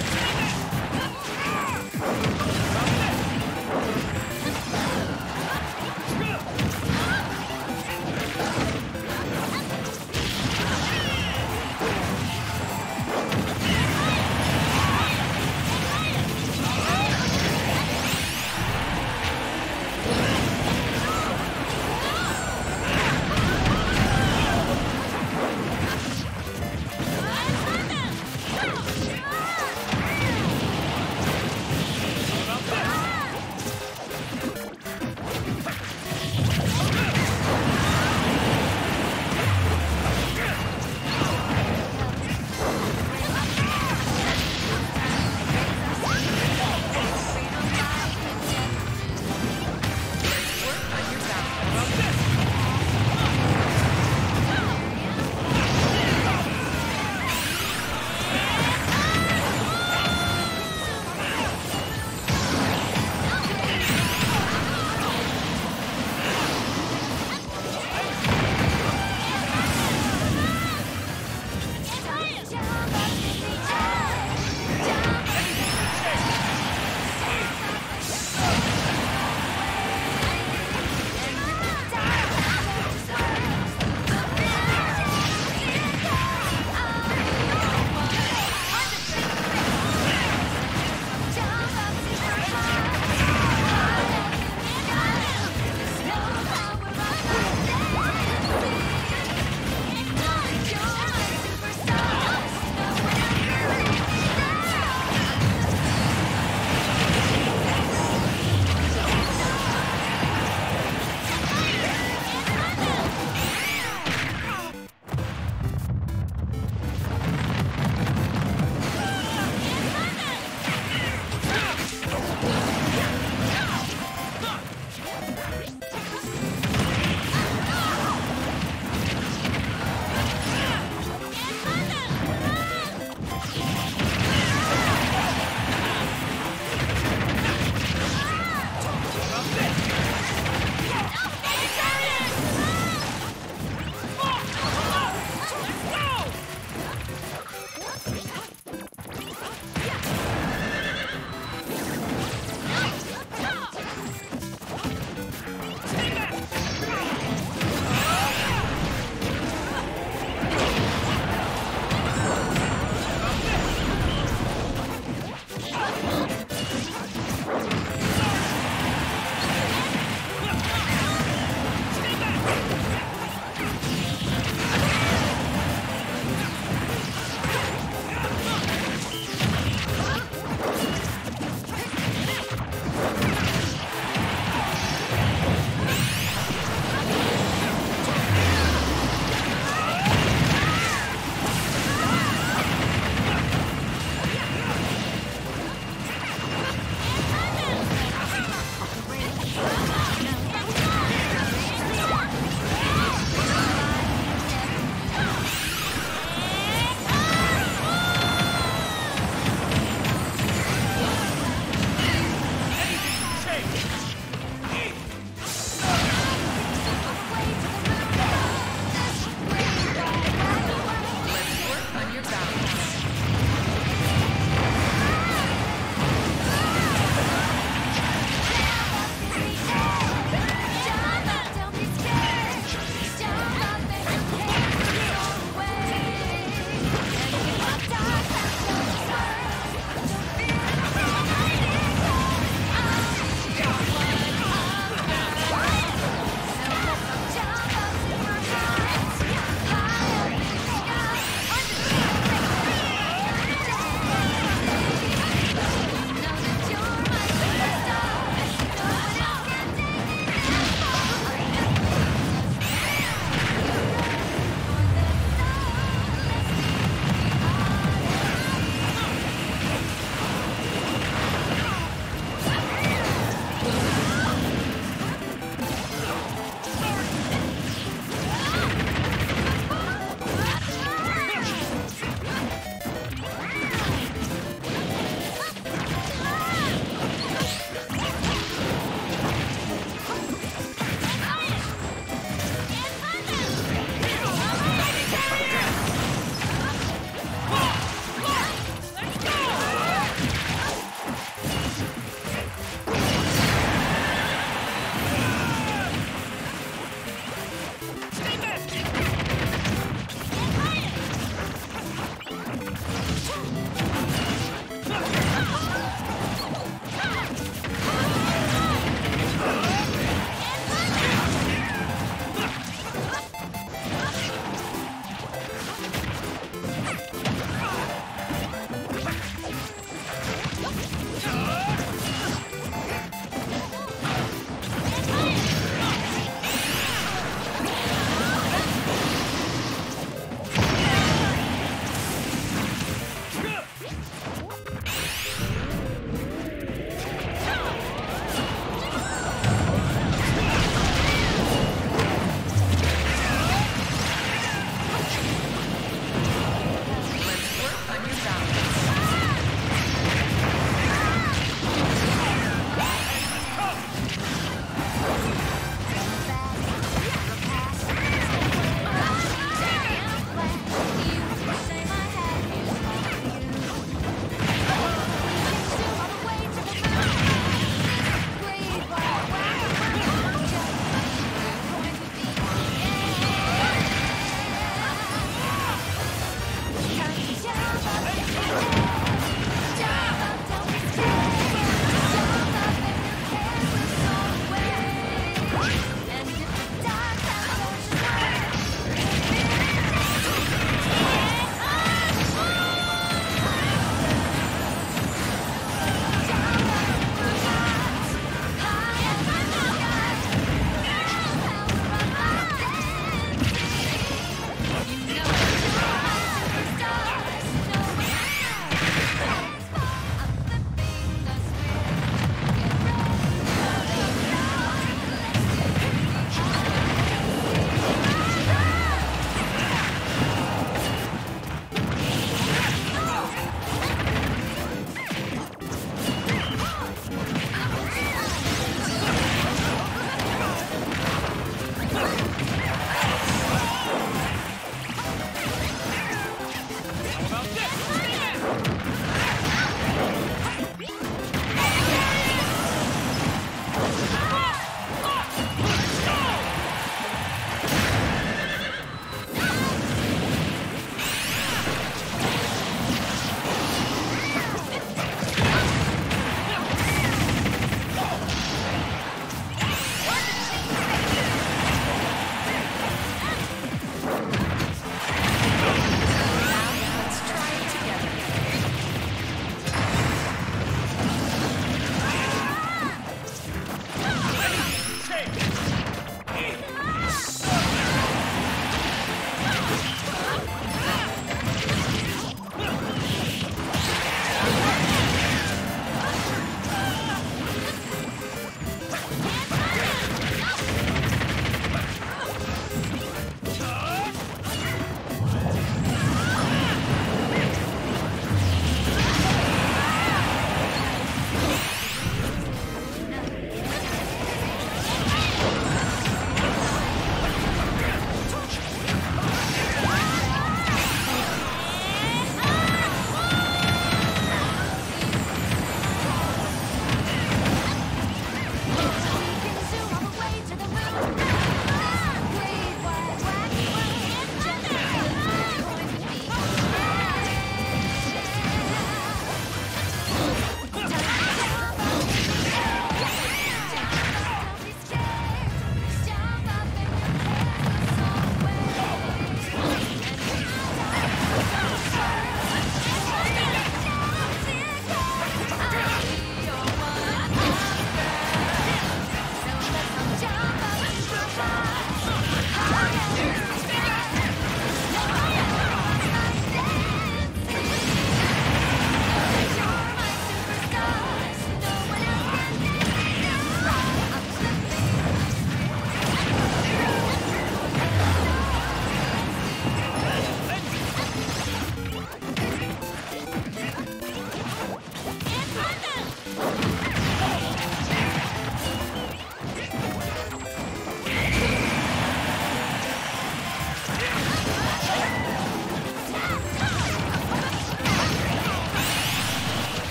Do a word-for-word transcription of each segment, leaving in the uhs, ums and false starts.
Yeah!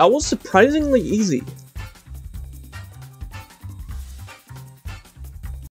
that was surprisingly easy.